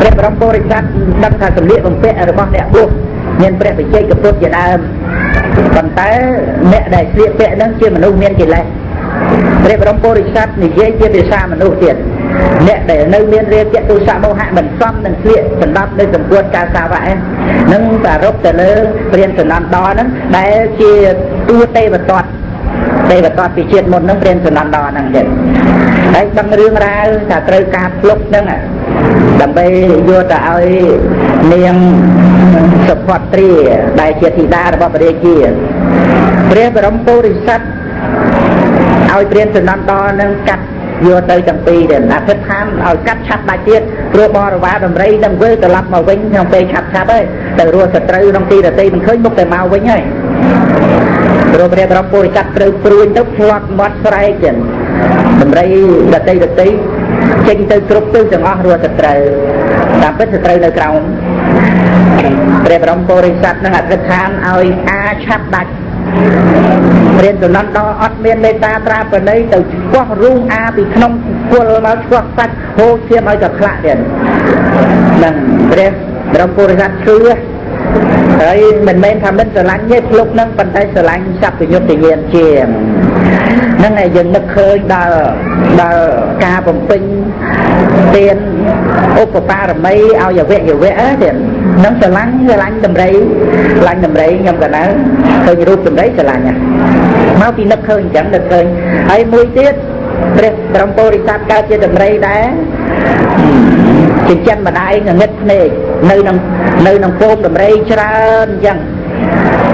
Rep rong po ri chat đăng thà sầm liệt bằng phe rồi con đẹp luôn nên phe phải chơi cặp tốt vậy là còn tái mẹ đại liệt phe đang chơi mình luôn nên chỉ lại rep rong po ri chat thì dễ chơi về xa mình đâu tiền mẹ để nơi miền rep chạy tôi xa mau hạ mình xong mình liệt mình đáp nơi cầm quân ca xa vậy nâng cả rốt từ nơi riêng từ làm đó đó đại chia tua tây và toàn đây và toàn bị chuyện một nâng riêng từ làm đó năng diện đấy bằng riêng ra cả trời cà lốc nâng à đầm bay vô ta ơi niềng sập hoạt tri đại triệt thị đa và bờ kia riêng về rong po ri chat ơi riêng từ làm đó nâng cắt vô tới trong pi để làm thức tham ở cắt chặt bài tiết rùa bò và đầm rây đầm quế từ lấp màu vĩnh trong pi chặt chặt đấy từ rùa sệt trâu trong pi là pi mình khơi mốc từ màu vĩnh ấy rồi bây giờ bồi cắt từ pruin tới loạt mót xoay chân đầm rây là pi chênh từ cột từ từ ngõ rùa sệt trâu làm vết sệt trâu nơi cầu bây giờ bồi cắt năng hạt thức tham ở a chặt bạch riêng từ năm đó ở miền Tây ta ra bên đây từ quốc rung a bị không quân máu quốc phát hô chia máu giật lạ tiền mình riêng đồng quân ra chưa đấy mình men tham bên sờ lạnh nhất lúc nâng bàn tay sờ lạnh sập thì nhốt tự nhiên chìm nâng này dừng nước khơi đờ ca bồng pin tiền oppa rồi mấy ao giờ vẽ tiền nâng sờ lạnh đầm đấy nhầm cả nãy hơi như đầm đấy sờ lạnh nha máu thì nước khơi chẳng được khơi ấy mùi tiết đồng cô đi sát cao trên đầm đấy đá thì chân mà đại là nghịch này nơi nằm phôm đầm rây trơn chẳng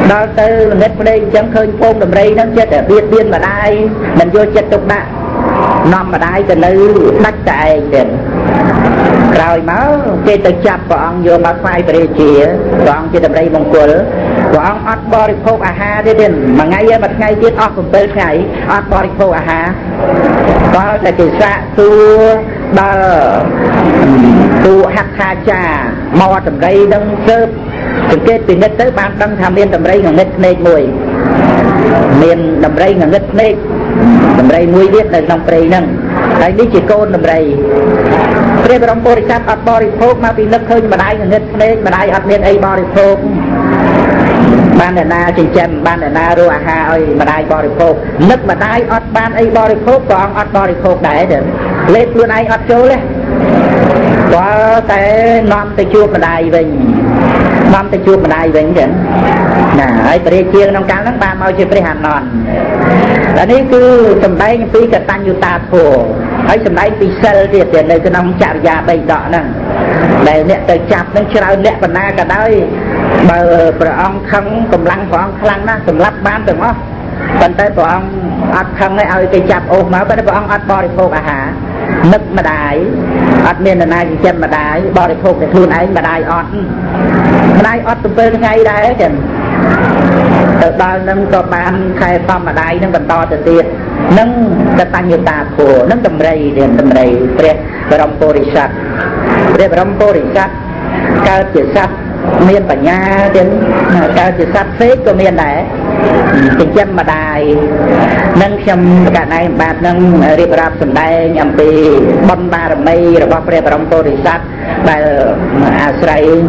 đó từ nghịch đây chẳng khơi phôm đầm rây nó chết ở biên biên mà đại mình vô chết tục đã nằm mà đại từ nơi đắc chạy tiền rồi máu kê từ chập còn vô mà phai về chìa còn trên đầm rây mông cua nữa còn ăn bò đi phô à ha thế tiền mà ngay mặt ngay tiết ăn cùng tới ngày ăn bò đi phô à ha có là chỉ xa xưa bờ tu hạt hà trà mò tầm rây đông sớm từ kết từ nhất tới ban đăng tham miên tầm rây ngần nghịch nê mùi miên tầm rây ngần nghịch nê tầm rây mùi viết là lòng rây nâng đấy đi chỉ côn tầm rây rê bà rong bò đi sát ọt bò đi phốp mà vì nấp hơi mà đáy ngần nghịch nê mà đáy ọt miên ấy bò đi phốp ban đàn na trên chân ban đàn na rùa hà ơi mà đáy bò đi phốp nấp mà đáy ọt ban ấy bò đi phốp còn ọt bò đi phốp đấy được lên luôn ai ọt chố lên có cái non tay chuột mà đài mình non tay chuột mà đài mình chứ nè ấy bề chiêng nông cán nắng ba mau chơi bề hàn non là đấy cứ sầm đáy cái tí cả tan như ta thổ ấy sầm đáy tí sel thì tiền đây cho nông chạm già bầy đọ nè để nẹt tới chạm nông chảo nẹt bận na cả đấy bờ bờ ông khăng cầm lăng của ông khăng na cầm lắp ban được không bận tới của ông ăn khăng ấy ai cái chạm ô máu bận tới của ông ăn bò đi khô cả hả nứt mà đài ọt miền là nay chân mà đài bò đi phục để thun ấy mà đài ọt tụm bê ngay đài hết từ đó nâng có ban khai to mà đài nâng còn to từ tiệt nâng đã tăng nhiều tà của nâng tầm rầy đền tầm rầy bẹt và rong po ri chat bẹt và rong po ri chat cao chiết chat miền bả nha đến cao chiết chat phết của miền này tình chân mà đài nâng trong cả này bạn nâng riêng rạp sầm đai nhầm vì bom ba rồi mây rồi bom phê và rong po ri chat đại Israel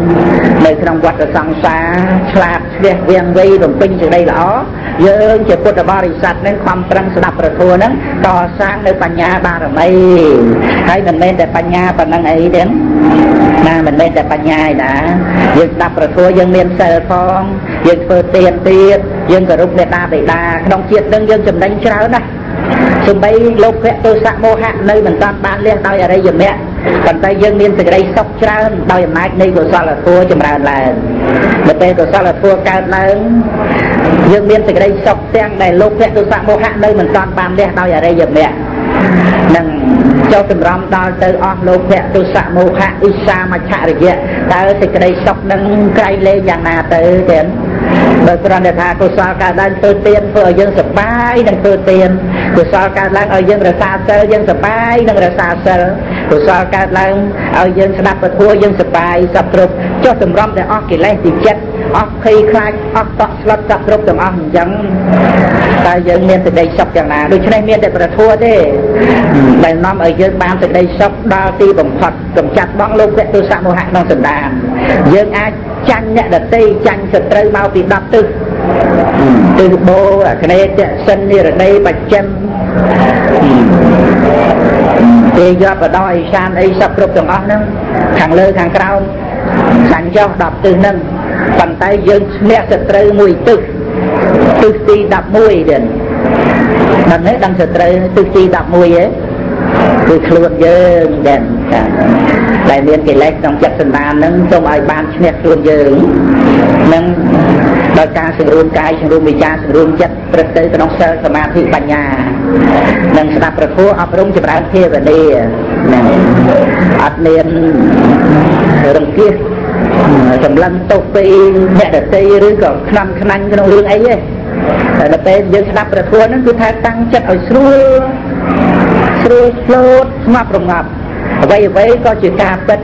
nơi trong quạt sang xa slap về viên vi đồng pin từ đây đó dương chỉ quạt bom ri chat nênความtrăngสนับประทัวนั้นต่อสร้างในปัญญาบารมีให้มันเล่นแต่ปัญญาปานนั้นไอ้เด้นน่ะมันเล่นแต่ปัญญานะយើងสนับประทัวយើងមានសិលផងយើងធ្វើទានទៀតយើងគោរពអ្នកតាបិតាក្នុងជាតិនឹងយើងចំណេញច្រើនណាស់សម្បីលោកភៈទោសៈโมหะនៅមិនតាន់បានលះដោយអរិយមគ្គប៉ុន្តែយើងមានសេចក្តីសុខច្រើនដោយអំណាចនៃកុសលធម៌ចម្រើនឡើងនៅពេលកុសលធម៌កើតឡើងយើងមានសេចក្តីសុខទាំងដែលលោកភៈទោសៈโมหะនៅមិនតាន់បានលះដោយអរិយមគ្គនឹងចូលសម្រំដល់ទៅអស់លោកភៈទោសៈโมหะឧស្សាមច្ឆរិយៈតើសេចក្តីសុខនឹងក្រៃលែងយ៉ាងណាទៅទៀតbởi vì là thà cô sao cả đang tự tiền vừa dân sập bay đang tự tiền cô sao cả đang ở dân là xa xơ dân sập bay đang là xa xơ cô sao cả đang ở dân sập đập và thua dân sập bay sập trục cho tầm rong để óc kì lên thì chết óc khi khai óc tọt lật tọt rụp tầm óc chẳng ta dân miền từ đây sập chẳng là đôi chân này miền để phải thua thế đại nam ở dân ban từ đây sập đa ti bằng phật cầm chặt băng lục để tôi sạm mồ hạng non sầm đàn dân ai chanh nhẹ đợt ti chanh sập rơi bao thì đập tư từ bộ là cái này sân như ở đây bạch chân thì do và đòi san ấy sập rụp tầm óc nữa thằng lơ thằng cao sẵn cho đập tư nâng bàn tay dân nhẹ sập rơi mùi tư tư si đập mùi đến mình hết đang sập rơi tư si đập mùi ấy từ luôn dân đến đại liên cái lệch trong chất sinh đàn nâng trong ai ban nhẹ luôn dân nâng đòi ca sự run cay sự run bị cha sự run chất rất tới cái nông sơ sơ ma thị bạch nhà nâng sập rụp phố ấp rung chụp rán kia và đi ắt liên rừng kia sầm lăn tộc tây nhẹ đợt tây rưỡi còn năm khăn cái rưỡi ấy đợt tây dân đáp đợt thua nó cứ thái tăng chất ở xưa xưa lốt ngập ngập vậy vậy coi chuyện cà bịch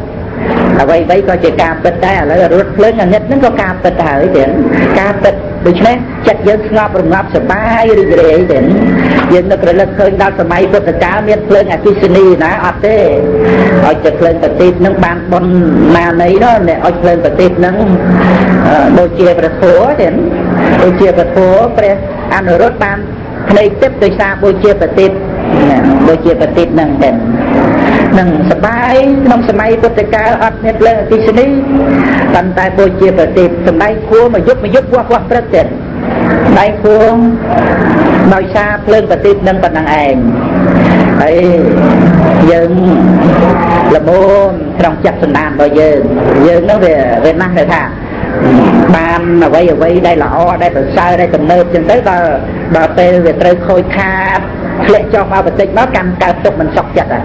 vậy vậy coi chuyện cà bịch đây là rốt lớn nhất nó có cà bịch ở tiền cà bịch đúng đấy chất dân ngập sờ bay rưỡi rưỡi ấy tiền dân nó cái lực hơi đau sờ máy của tất cả miền lớn ở Pisani nè ở đây ở chợ lên tập tiếp nâng bàn bồn mà này đó này ở lên tập tiếp nâng đôi chia vật phố đến đôi chia vật phố pre ăn ở rốt bàn này tiếp tới xa đôi chia vật tiếp nâng đến nâng sờ bay nông sờ máy của tất cả ở miền lớn ở Pisani tận tại đôi chia vật tiếp sờ bay cua mà giúp qua qua rất tiền đây phương nói xa lên và tiếp nâng bằng ảnh ấy dân là môn trong chất sinh đàn bởi dân dân nó về về năng này thà ban mà quay ở quay đây là o đây là sao đây tầm nơi trên tới ta đòi tê về trời khôi tha lệ cho vào vật tích nó căng cao tục mình sọc chặt à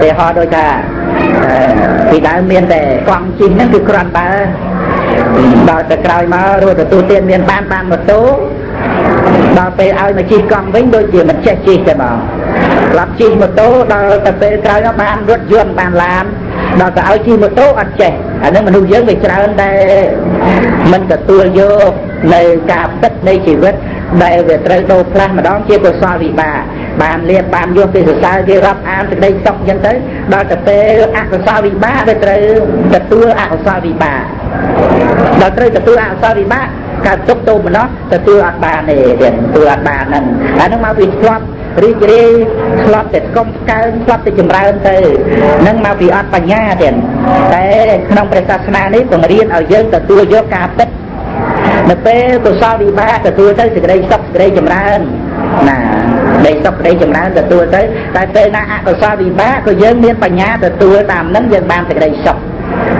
để họ đôi ta vì đã miền về con chim nó cứ còn ba đòi từ còi mà rồi từ tu tiên miền ban ban một tố đòi về ai mà chi con với đôi gì mình che chi cho bảo làm chi một tố đòi từ về còi nó ban rút duyên bàn làm đòi từ ai chi một tố ăn chè anh em mình nuôi dưỡng về trời đây mình từ tu vô nơi cà phết nơi chỉ vết đây về trời đô plan mà đón chia của soi vị bà bàn liền bàn vô thì sao thì gặp an từ đây xong dân tới đòi từ về ăn của soi vị bà về trời từ tu ăn của soi vị bà đợt đây từ từ sao bị bác cả chốc tô mà nó từ từ ăn bà này điện từ ăn bà này anh nó mau bị flop đi chơi flop để công cái flop để chìm ra hơn từ nâng mau bị ăn bà nha điện cái nông bách sa na đấy còn riêng ở dân từ từ vô cà tết đợt đây từ sao bị bác từ từ tới từ đây sắp đây chìm ra hơn nà đây sắp đây chìm ra hơn từ từ tới tại đây na từ sao bị bác còn dân miền bà nha từ từ làm nâng dân bàn từ đây sắp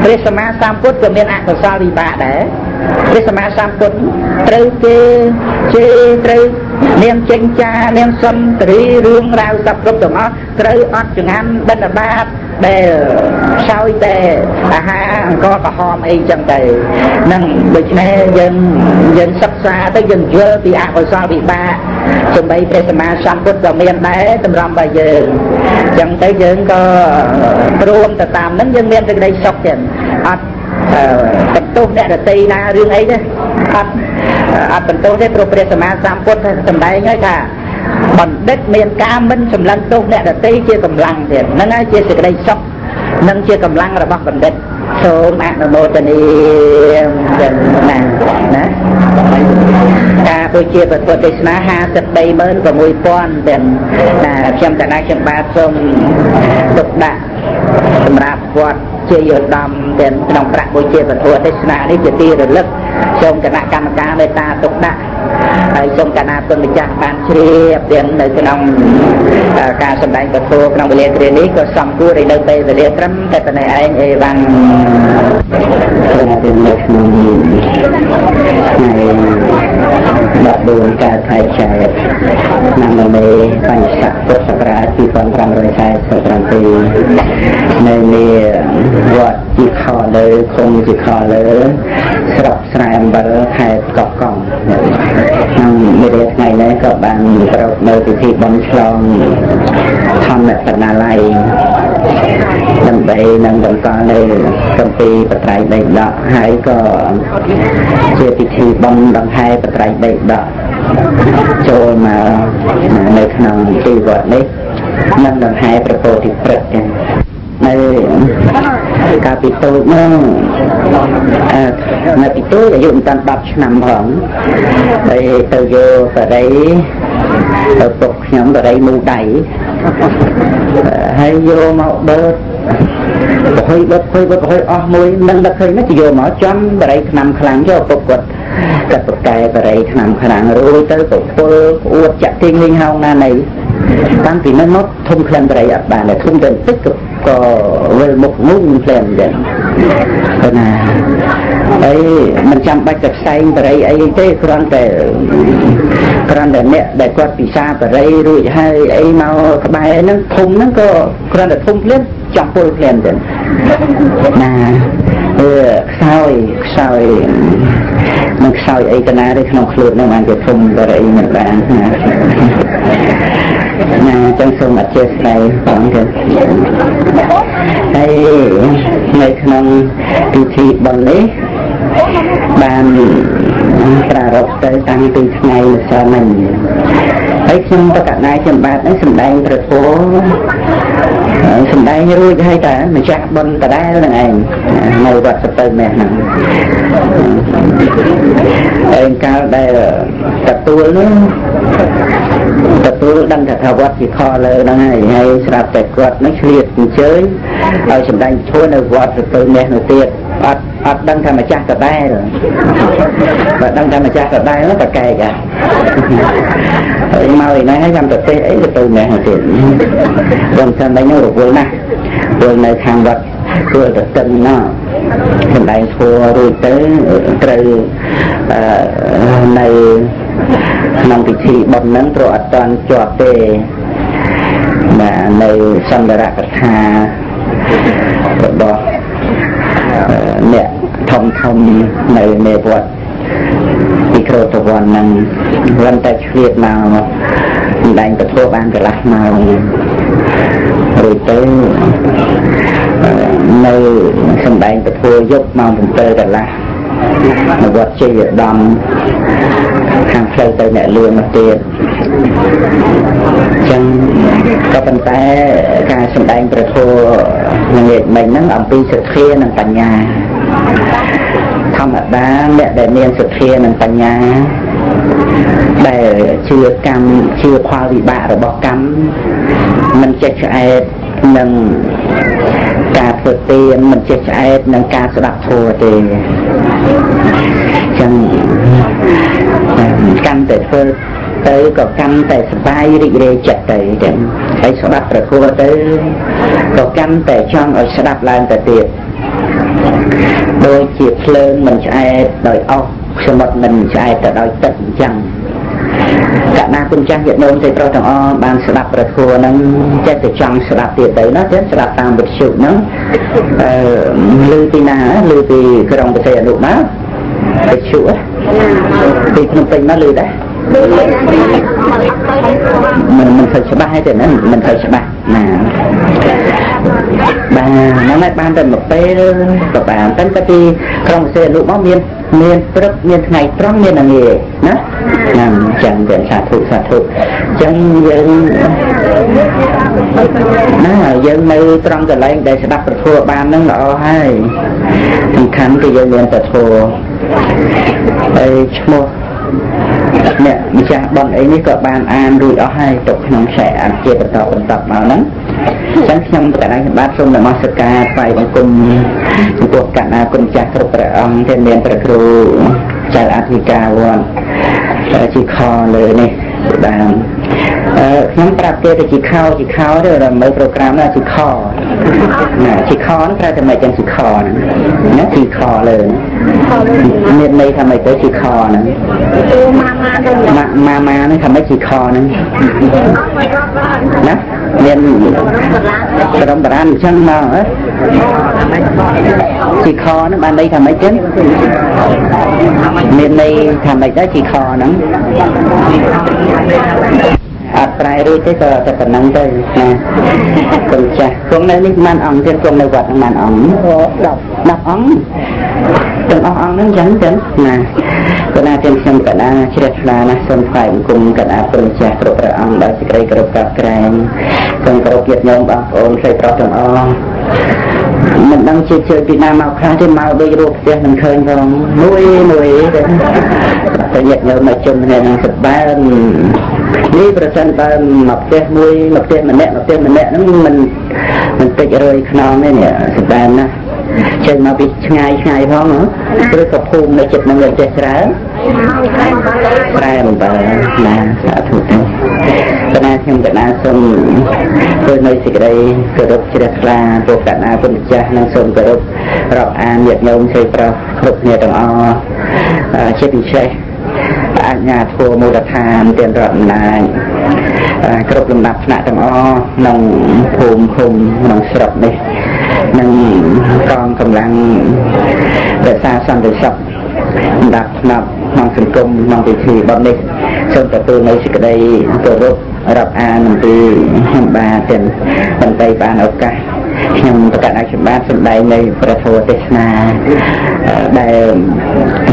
thế sao mà sam cốt của miền Ấn sao bị bạ đấy thế sao mà sam cốt trêu chê trêu niêm chênh cha niêm sâm trì rương rau sập rụp tụm ớt trêu ớt chừng ăn bên là ba để soi để ha có cả hòm ấy chẳng đầy nâng bịch này dân dân sắp xa tới dân dơ bị Ấn sao bị bạ chuẩn bị thế sao mà sam cốt của miền đấy tầm rằm bây giờ chẳng tới dân có rôm tạm tạm nắng dân miền từ đây sọc tiền ăn bận tôm này là tây na riêng ấy đấy ăn ăn bận tôm đấy proprietor mà sam cốt tầm đấy ngay cả bận đất miền Cà Minh sầm lăng tôm này là tây chia cầm lăng tiền nó ngay chia từ đây sọc nâng chia cầm lăng là bọc bận đất số mạng là một tần này cả buổi chiều và buổi sáng ha sập bay mơn và mùi pon tiền là xem tại đây xem ba sông đục đạ rạp quạt chia nhiều đầm tiền đồng rạp buổi chiều và buổi sáng đi chia tia rồi lấp sông cả nạ cam cá người ta đục đạ ai sông cả nạ tuần bị chặt bàn chia tiền nơi cái đồng cá sầm đánh và thua cái đồng bị liệt tiền đấy có sầm cua để đâu tây về liệt trâm tại này anh ấy bằng đọc đường ca thái chạy năm năm nay bánh sạc tốt sạc ra chỉ còn răng rơi hai sạc răng tì nơi này gọi chỉ khó lỡ không chỉ khó lỡ sọc sạc em bở hai cọc cọng mười đẹp ngày nay có bạn rộng nơi thì bóng xong thăm mẹ phần nà lây Đâm tay nâng đồng con đây công ty bật rải đầy đỏ hãy có chưa bị thi bông đồng hai bật rải đầy đỏ cho mà nơi nằm khi gọi đấy nâng đồng hai bật cổ thì bật nơi cà bị tôi mà bị tôi là dùng toàn bọc nằm hỏng đây tôi vô vào đấy tôi phục nhóm vào đấy mưu đẩy hay vô màu bớt hơi bớt hơi ớt môi nâng bớt hơi nó chỉ vô màu chấm vào đấy nằm khẳng cho phục quật cật phục kè vào đấy nằm khẳng rồi tới phục phơ uột chặt thiên linh hông na này tăng thì nó thông khẳng vào đấy ạ bà là thông gần tích cực có về một môn khẳng vậy thế nào ấy mình chăm bạch cật xanh vào đấy ấy thế còn kể còn để mẹ để quạt bị xa vào đây rồi hay ấy màu bài ấy nó có còn để thông lên chọc bôi lên vậy nà sao mình sao ấy cái này đấy không được nên mà để thông vào đấy mình bán nà trong số mặt chết này còn được đây này không từ thị bằng đấy bàn trà rộng tới tăng từ ngày cho mình ấy chung tất cả này trên bát ấy sầm đai rồi phố sầm đai như rồi hay cả mình chạm bên cả đai là ngày ngồi vật sập tên mẹ nặng em cao đây là tập tuấn đang thật học vật thì kho lơ đang hay sạp chạy quật nó liệt chơi rồi sầm đai thua là vật sập tên mẹ nổi tiếng ắt đăng tham mà cha cả đai rồi và đăng tham mà cha cả đai nó cả cày cả mau thì nói hay làm tập thể ấy là từ mẹ hồi tiền còn xem đấy nó được vườn này hàng vật vừa được cân nó hiện tại thua rồi tới từ này nông thị thị bầm nắng rồi toàn cho tê mà này xong đã đặt hà bỏ mẹ thông này mẹ vợ rồi tụi bọn mình lần tới việc nào đánh tụi thua ban cái lát nào rồi tới nơi sân đánh tụi thua giúp mong mình tới cái lát mà vọt chơi đầm hàng phơi tới mẹ lương mà tiền chẳng có vấn đề cả sân đánh tụi thua mình nó ẩm pin sự khía nằm tại nhà không ạ ba mẹ để miền sự kia mình tận nhà để chưa khoa bị bạ rồi bỏ cắm mình chết chạy mình cả thực tiền mình chết chạy mình cả sự đặc thù thì chẳng căn để phơi tới có căn để vai đi để chặt đấy để sự đặc rồi khu tới có căn để cho ở sự đặc làm để tiền đôi chiếc lên mình sẽ đòi ốc cho một mình sẽ đòi tận chẳng cả na cũng chẳng hiện nôn thì tôi thằng o bàn sẽ đạp rật khô nâng chết từ trong sẽ đạp tiền tới nó chết sẽ đạp tạm vật sự nó lưu tì ná lưu tì cơ đồng của thầy đủ má vật sự thì không tình nó lưu đấy mình phải sẽ ba hay tiền đó mình phải sẽ ba mà bà nó lại ban đến một cái của bà tấn cái đi không xe lũ máu miên rất miên ngày trong miên là nghề nó làm chẳng để xả thụ chẳng dân nó dân này trong cái lấy để đặt thua ban nó nọ hay thằng khánh cái dân miên thua đây mua nè bây giờ bọn ấy mới có ban an rồi đó hay chụp nóng sẻ ăn chia tập vào lắm sáng xong cả anh bác xong là mắc ca phải bằng cùng cuộc cả na cùng cha thuộc về ông trên miền tây cru cha Africa luôn chỉ kho lời này đàn nhóm tập kia thì chỉ khao rồi là mấy program là chỉ kho nó ra thì mày chẳng chỉ kho lời miền này thằng mày tới chỉ kho nữa mà nó thằng mấy chỉ kho nữa đó nên cái đồng bạc chân nào hết chỉ kho nó ban đây thằng mấy chén nên đây thằng mấy đó chỉ kho nó à phải rồi thế giờ sẽ còn nắng đây nè còn chả xuống đây mình mặn ống trên xuống đây vật mặn ống đập ống từng ống nó trắng trắng nè còn là trên xem còn là chỉ là na xem phải cùng còn là còn chả rồi ống đó chỉ cái cặp kèm còn có việc nhóm bác ôm say có từng ống mình đang chơi Việt Nam màu khác thì màu bây giờ kia mình khơi còn nuôi cái nhiệt nhớ mà chừng này là sập ba đi percent ba mập tép nuôi mập tép mình nè nó mình tịch rồi non này nè sập ba nè chơi mà bị ngay phong nữa rồi cặp phun này chụp mọi người chơi sáng ra một bà là xã thủ tinh tôi đã thêm cả na xong tôi nơi xịt đây cửa đục chỉ đặt là buộc cả na quân cha năng xong cửa đục rọc an nhiệt nhông xây pro đục nhiệt đồng o chết bị chơi anh nhà thua mua đặt hàng tiền rộng là cửa đục làm đập nạ đồng o nồng phùm khùng nồng sập đi nâng con cầm lăng để xa xong để sập đập nập mang thành công mang vị trí bom đi xong cả tôi nói cái đây tôi rút rập an mình từ ba tiền bàn tay bàn ốc cái nhưng tất cả các chuyện ba sân bay này phải thua tết na để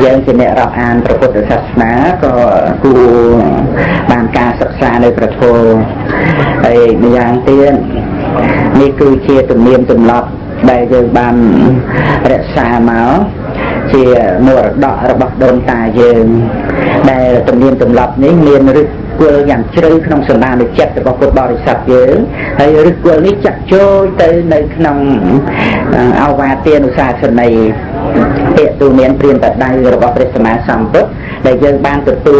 dân trên địa rập an phải có được sạch ná có khu bàn ca sập xa đây phải thua đây bây giờ tiên đi cứ chia từng niêm từng lọt đây rồi bàn rẽ xa máu thì mùa đỏ bọc đồn tà dường đây là tùm niên tùm lọt nếu niên rực quơ nhằm chơi không sửa làm để chết thì bọc cột bò để sập dưới hay rực quơ lý chặt trôi tới nơi nông ao hoa tiên xa sửa này tiện tù miễn tiền vật đây rồi bọc để sửa má xong tốt đây dân ban tự tu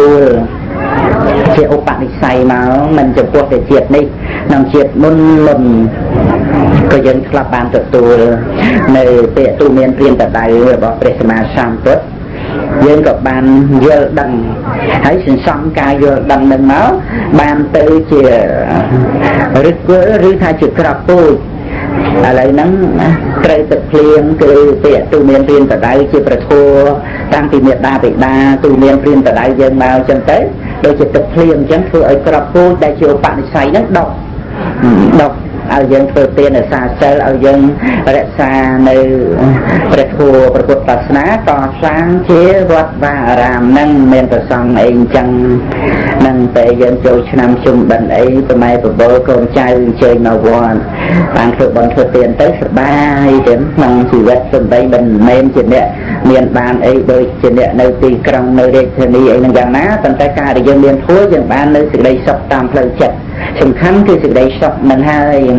chị ốc bạn đi say mà mình chụp cuộc để diệt đi nằm diệt môn lầm cơ dân là ban tự tu nơi tiện tù miễn tiền vật đây rồi bọc để sửa má xong tốt dân các bạn giờ đằng hãy sinh sống cả giờ đằng mình máu bạn tự chỉ rứt vỡ rứt thay chữ cọp tôi à lấy nắng cây tự liền cứ tiện tù miền riêng tại đây chỉ phải thua tăng thì miệt đa bị đa tù miền riêng tại đây dân bao chân tới đôi chỉ tự liền chẳng thua ở cọp tôi đại chiều bạn say nó độc ở dân phơi tiền ở xa xôi ở dân rất xa nơi rất khô bậc bậc bậc ná tỏa sáng chế vật và làm nâng men tỏa sáng ấy chẳng nâng tệ dân châu năm chung bệnh ấy tụi mày tụi bố con trai chơi màu vòn bạn thợ bọn phơi tiền tới ba đến nâng chỉ vật sân bay bình men trên địa miền bàn ấy đôi trên địa nơi tì còng nơi đây thì đi ấy nâng giang ná tận tay cả để dân miền thối dân ban nơi sự đây sập tam phơi chật sùng khánh cứ sự đây sập mình hai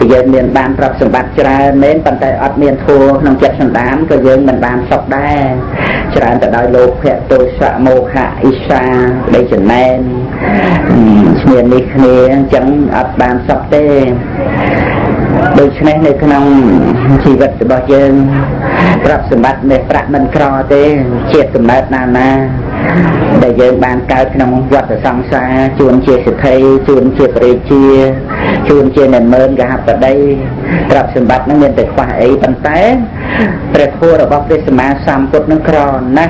bây giờ miền ban rập sùng bạc chả nên tận tay ở miền thua nông chật sùng đám cơ dân mình ban sập đây chả tận đòi lột hẹp tôi sợ mồ hạ isa đây chừng nên miền đi kia chẳng ở ban sập đây đôi khi này nơi không chỉ vật bao dân rập sùng bạc để rạ mình cò thế chết sùng bạc nà na đại dân ban cao trong vật ở sông xa chuồn chia sự thay chuồn chia bể chia chuồn chia nền mơn gặp ở đây gặp sầm bát nó nên để khóa ấy bàn té để thua ở bọc để sầm má xăm cốt nó còn nè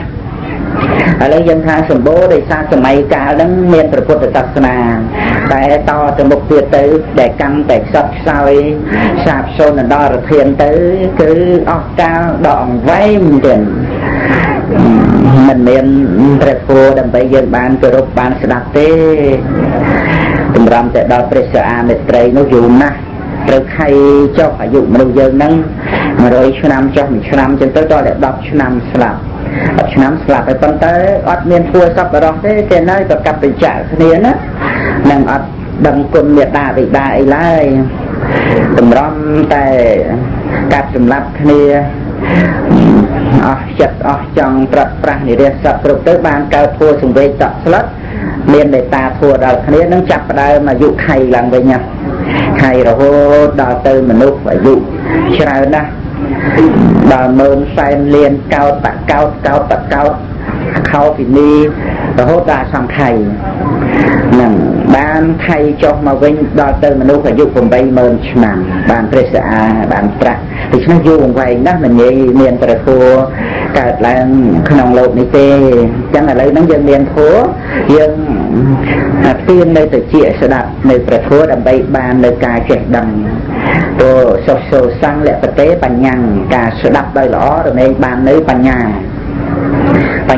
ở đây dân tha sầm bố để xa sầm máy cả đấng miền để cốt để sập nà đại to từ một tuyệt tới để căng để sập soi sạp sơn là đo được thiên tới cứ óc cao đòn vay mình tiền mình nên rệt phô đầm bây dân ban cơ rốt ban sẽ đặt thế tùm rõm sẽ đo phê sở à mệt trầy nó dùm nà trật hay cho phải dụng mưu dân nâng mà rồi chú nằm cho mình chú nằm chân tới đó để đọc chú nằm sẽ làm đọc chú nằm sẽ làm phải phân tới ọt miên phua sắp ở đó thế kênh ấy có cặp tình trạng thân yên á nâng ọt đầm quân miệt đà vị đà ấy lai tùm rõm tại cặp tùm lắp thân yên ở chật ở trong trật ra thì đẹp sập rồi tới ban cao thua xuống về tập slot miền để ta thua đầu kia nó chặt vào đây mà dụ hay làm về nhà hay rồi hô đào từ mình lúc phải dụ chơi đó đào mơn say liền cao khâu thì đi rồi hô ra xong thầy nằm ban thay cho mà quên đào từ mình lúc phải dụ cùng bay mơn nằm bàn presa bàn trạc thì chúng ta vô cùng vậy đó mình nghĩ miền tây khu cài lại không lâu này tê chẳng là lấy nắng dân miền phố nhưng tiên đây từ chia sẽ đặt nơi phải phố đầm bay ban nơi cài kẹt đầm rồi sầu sầu sang lệ vật tế bàn nhàng cả sẽ đặt đôi lõ rồi nơi bàn nơi bàn nhà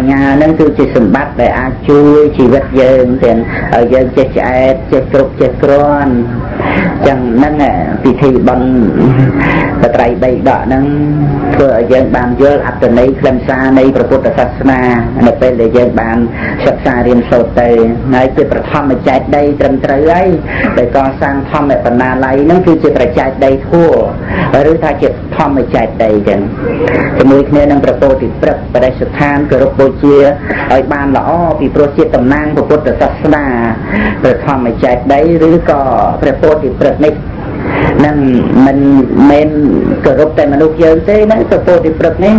nhà nên cứ chỉ sủng bát để ăn chui chỉ vật dân tiền ở dân chết chạy chết con chẳng nên là vì thì bằng cái trái bày đọ nâng thừa dân bàn vô áp từ này làm xa này Phật Pháp na để bên để dân bàn sắp xa riêng sâu tề ngay từ Phật Pháp mà chạy đây trầm trời ấy để con sang thăm để phần na lấy nâng cứ chỉ phải chạy đây thua ở đây ta chỉ thăm mà chạy đây chẳng thì mới nên nâng Phật Pháp thì Phật và đại sự than cơ rốt chia ở bàn lõ vì Phật chia tầm năng của Phật Pháp na Phật Pháp mà chạy đây rứa có Phật Pháp thì Phật này nên mình cờ rốt tại mà lúc giờ thế nó Phật Pháp thì Phật này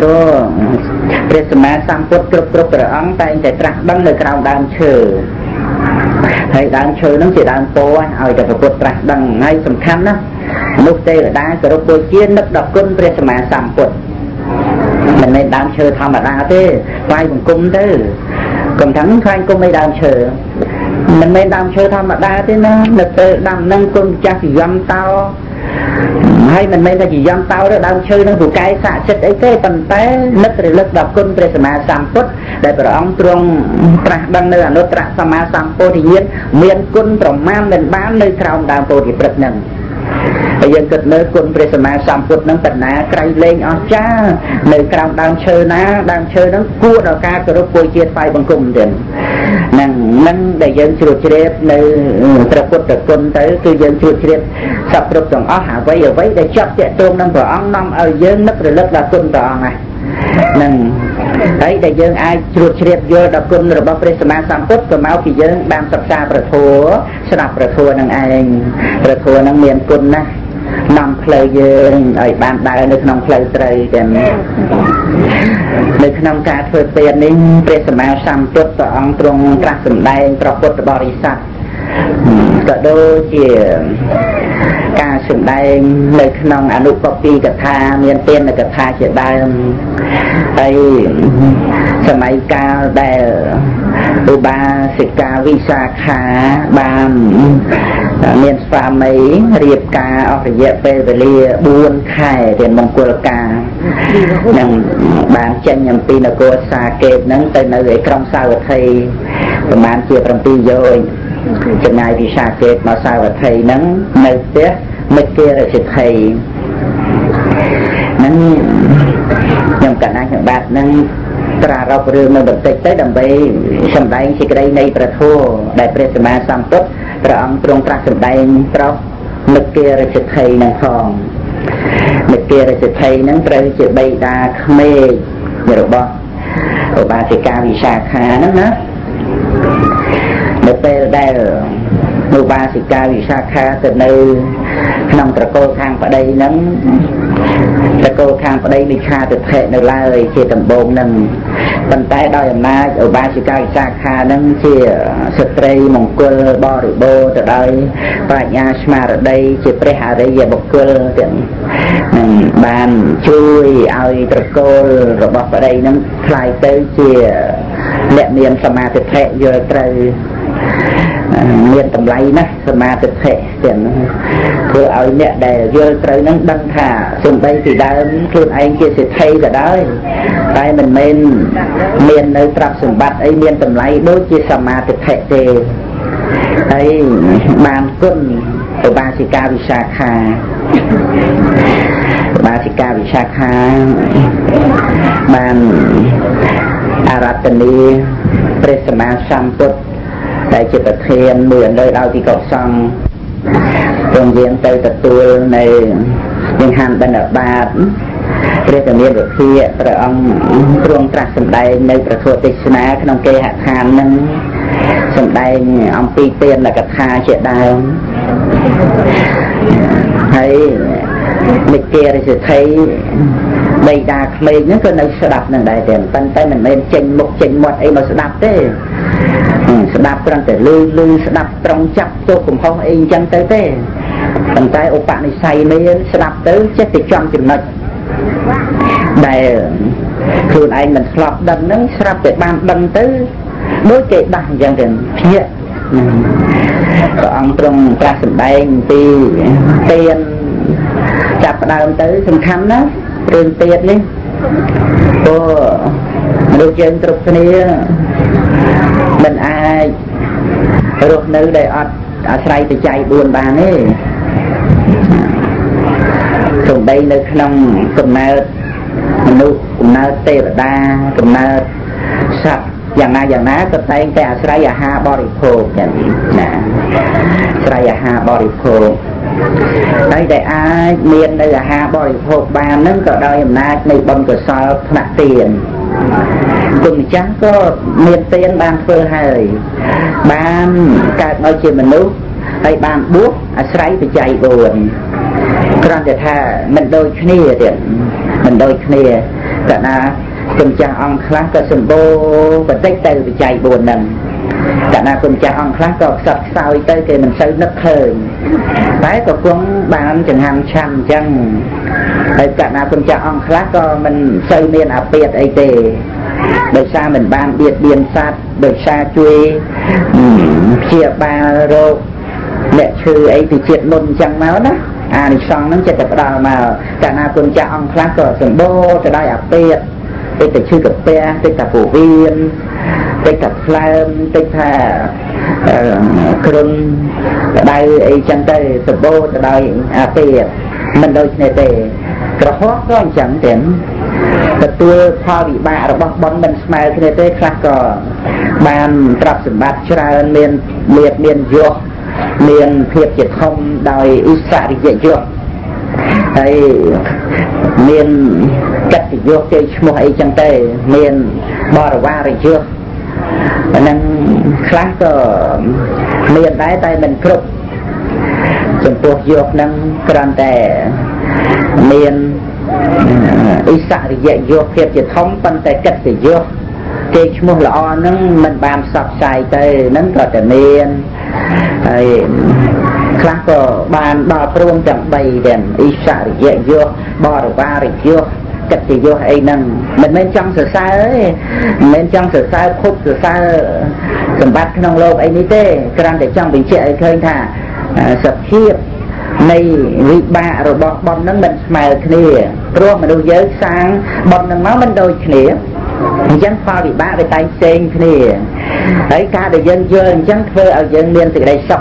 rồi Phật Pháp sang Phật Phật ấn tay chạy trạc băng lời cao đàn chờ hay đàn chờ nó chỉ đàn phố ở Phật Pháp trạc băng ngay sầm khăn đó lúc đây ở đá cờ rốt bôi chiến nấp đọc quân Phật Pháp sang Phật mình nên đàn chờ thăm ở đá thế quay cùng cung thế cầm thắng khoanh cung ấy đàn chờ mình mới làm chơi tham đa thế nó làm nâng con cha chỉ dâm tao hay mình mới là chỉ dâm tao đó đang chơi nó vụ cái xạ chết ấy cái tầm té nứt rồi lật đập con về mà sắm phốt để bảo ông trông tra đăng nơi là nốt tra sắm mà sắm phốt thì nhiên miền quân trồng man miền bán nơi trồng đào phốt thì bật nâng bây giờ cất nơi quân về mà sắm phốt nâng tận ná cây lên ở cha nơi trồng đang chơi nó cua đào ca rồi cua chia phai bằng cùng tiền năng năng để dân chịu chết nơi tập quân tập quân tới cứ dân chịu chết sập tập trong áo hạ váy ở váy để chắp chạy tôm năm vợ ông năm ở dân nấp rồi lấp là quân tỏ này năng đấy để dân ai chịu chết vô tập quân rồi bao pres mà sắm cốt rồi máu thì dân ban sập xa rồi thua sập rồi thua năng ai rồi thua năng miền quân na năm plei dân ở ban đại nơi năm plei trời đêm nơi nông ca thuê tiền nên về sớm ao sắm tốt tỏ ông trong các sầm đai trong cột bờ rì sắt tỏ đôi chỉ ca sầm đai nơi nông anh úp copy cả tha miền tiền là cả tha chỉ đai đây sớm ai ca đai ba sỉ ca visa khá ba miền pha mấy riệp ca ở cái dẹp về về buôn khai tiền mông cua ca năng bạn chân nhầm tin là cô xa kẹp nắng tên là người trong sao thầy bạn chia trong tin rồi chừng này thì xa kẹp mà sao thầy nắng nơi tiếc mấy kia là sự thầy nắng nhầm cảnh anh nhầm bạn nắng ra rau rừng nó bật tịch tới đầm bay sầm đai chỉ cái đây này phải thua đại pres mà sắm tốt rồi ông trông trạc sầm đai trâu mấy kia là sự thầy năng phòng mấy kia là sự thầy năng trời sự bay đa khmê người đâu bò ở ba thì cao vì xa khá lắm đó mấy tê đây người ba thì cao vì xa khá từ nơi nông trà cô thang vào đây nắng trà cô thang vào đây mình kha thực hệ nơi lai chia tầm bồn nâng tầm tay đôi em na ở ba thì cao vì xa khá nâng chia sợi tây mông cơ bò rượu bô từ đây và nhà smart ở đây chia pre hà đây về bọc cơ tiện bàn chui ai trà cô rồi bọc vào đây nâng khai tới chia lệ miền sầm ma thực hệ giờ trời miền tầm lấy nè sầm ma thực hệ tiện vừa ở mẹ để vô trời nắng đăng thả xuống đây thì đã luôn anh kia sẽ thay cả đấy tại mình nên miền nơi trạm sùng bát ấy miền tầm lấy đối chia sầm ma thực hệ thì ấy bàn quân ở ba sĩ ca Visakha ba sĩ ca Visakha bàn Aratani Presma Samput đại chư Phật thiên mượn nơi đâu thì cầu xong công viên tây tật tuôi này nhưng hàn bên ở ba đây là miền được khi rồi ông trương trạc sầm đai nơiประโทษ Krishna trong kê hạ than nâng sầm đai ông pi tiên là cật tha chuyện đai thấy lịch kia thì thấy đây đa khmê nó cứ nơi sờ đạp nâng đại tiền tân tay mình nên chênh một ấy mà sờ đạp thế sờ đạp còn để lư sờ đạp trong chắp tôi cũng không yên chân tới thế tân tay ông bạn này say mấy sờ đạp tới chết thì chăm chừng nợ Đại thường anh mình lọc đần nâng sạp để bàn đần tư đối kệ đàn dân đến phía còn trong các sân đánh thì tiền chạp đàn tư xung khám đó rừng tiền đi cô đồ dân trục này mình ai rụt nữ đầy ọt ở sài thì chạy buồn bàn ấy trong đây nó không cùng nào nụ cùng nào tê và đa cùng nào sạch dạng nào tập tay anh ta sài à ha bò rịp hồ sài à ha bò rịp hồ đây đại ai miền đây là ha bò rịp hồ ba nâng cậu đôi em nát này bông cửa sọ mặt tiền cùng chắc có miền tiền ban phơ hời ban các nói chuyện mình nụ đây ban buốt à sài thì chạy buồn còn thì thà mình đôi khá nìa thì mình đôi khá nìa còn là cùng chàng ông khá có xung bố và tích tư và chạy buồn nâng còn là cùng chàng ông khá có sọt sau tới kìa mình sâu nấp hơi bái có cuốn bán chẳng hàng trăm chăng còn là cùng chàng ông khá có mình sâu miền áp biệt ấy tề bởi sao mình bán biệt biên sát bởi sao chui chia ba rô để trừ ấy thì triệt môn chăng máu đó à đi xong nó chạy tập đào mà cả na quân cha ông khác rồi sừng bô từ đây ập tiệt tiệt từ chư cập tiệt tiệt tập phủ viên tiệt tập phlam tiệt thà kron từ đây ấy chân tây sừng bô từ đây ập tiệt mình đôi này tiệt rồi hót có chẳng tiền từ từ pha bị bạ rồi bóc bón mình smile cái này tiệt khác rồi bàn tập sừng bát chra miền liệt miền ruột miền thiệp chỉ không đòi ít xạ thì dễ chưa đây miền cắt thì vô chơi mua ấy chẳng tê miền bò qua rồi chưa nên khác ở miền đáy tay mình cục chúng tôi vô nâng còn tệ miền ít xạ thì dễ vô thiệp chỉ không phân tệ cắt thì vô chơi mua lọ nâng mình bàn sọc xài tê nâng có tệ miền khác có bàn bò trôn chẳng bày đèn y xả dễ vô bò đồ ba rồi vô cật thì vô hay nâng mình bên trong sửa xa ấy bên trong sửa xa khúc sửa xa cầm bát nông lô ấy ní tê càng để trong bình chạy khơi thả sập hiếp này vị bạ rồi bọt bọt nâng mình mà khỉa trôn mà đôi giới sang bọt nâng máu mình đôi khỉa dân pha bị bạ về tay xên khỉa ấy ca để dân dân chẳng thơ ở dân miền từ đây sọc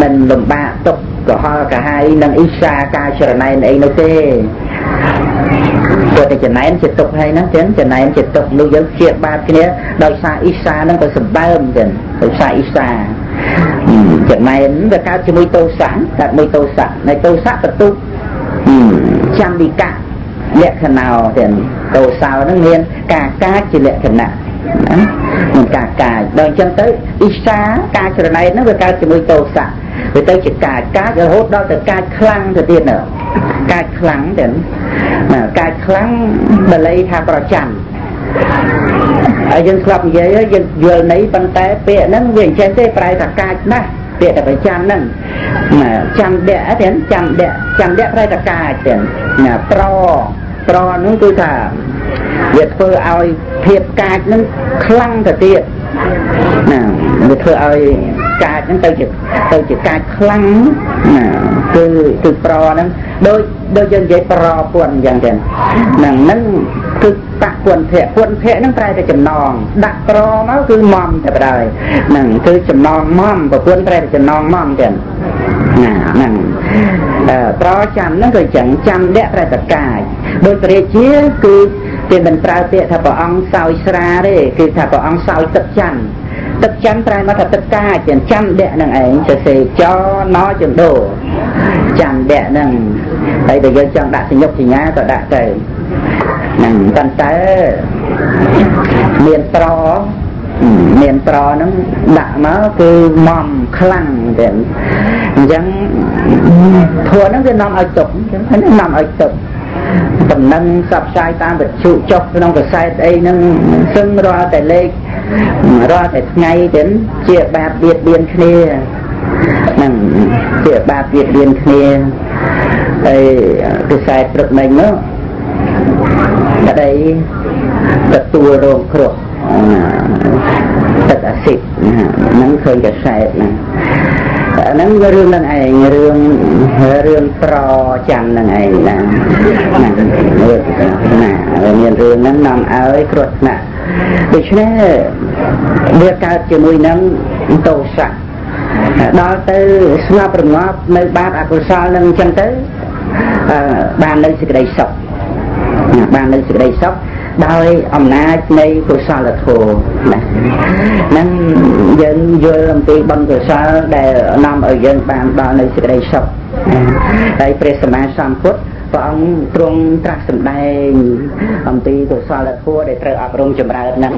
mình lùm bạ tục của họ cả hai nâng ít xa ca chờ này này nó tê rồi thì chờ này em chịu tục hay nó chén chờ này em chịu tục nuôi giống kia ba cái nế đòi xa ít xa nó còn sầm ba âm tiền đòi xa ít xa chờ này em ra cao chỉ môi tô sáng đặt môi tô sẵn này tô sát tập tu chăm đi cả lệ thần nào tiền cầu sao nó nguyên cả cá chỉ lệ thần nào mình cà đòi chân tới ít xa ca chờ này nó về cao chỉ môi tô sẵn vì tới chỉ cài cá cái hốt đó từ cài khăn từ tiền nữa cài khăn đến cài khăn mà lấy thà vào chăn ở dân sập vậy dân vừa lấy bàn tay bịa nâng viền chén tê phải thà cài nè bịa thà phải chăn nâng chăn đẻ đến chăn đẻ phải thà cài đến pro nó tôi thà việt phơi oi thiệp cài nâng khăn từ tiền việt phơi oi cài nâng tôi chỉ cài khăn từ pro nâng đôi dân dễ pro quần dần dần nâng cứ tạc quần thể nâng tay để chầm nòng đặt pro nó cứ mòm thật đời nâng cứ chầm nòng mòm và quần tay để chầm nòng mòm dần nâng pro chăm nâng rồi chẳng chăm đẹp ra tất cả đôi tay chia cứ tiền mình trao tiện thật vào ông sao ra đấy cứ thật vào ông sao tất chăn tất chắn trai mà thật tất cả chẳng chăn đẹ nâng ấy cho nó chẳng đổ chăn đẹ nâng đây bây giờ chẳng đã sinh nhục thì nhá có đã kể nâng con tới miền trò nó đã nó cứ mòm khăn đến chẳng thua nó cứ nằm ở tục tầm nâng sập sai ta vật trụ chọc nông vật sai đây nâng sưng ra tại lê ra tại ngay đến chia ba biệt biên kia nâng chia ba biệt biên kia เรื่องประจันทร์นั่นไงเรื่องเรื่องนั้นนำเอาไอ้กรดน่ะโดยเฉพาะเมื่อการเจริญนั้น đó từ xóa bụng ngọt nơi bát ạc sao nâng chân tới bàn nơi sự đầy sọc bàn nơi sự đầy sọc đôi ông nát nơi cửa sao là thù nâng dân vô làm tí bằng cửa sao để nằm ở dân bàn đó nơi sự đầy sọc đây presa ma sam phút và ông trung trạc sầm đầy ông tí cửa sao là thù để trở áp rung chùm ra đất nâng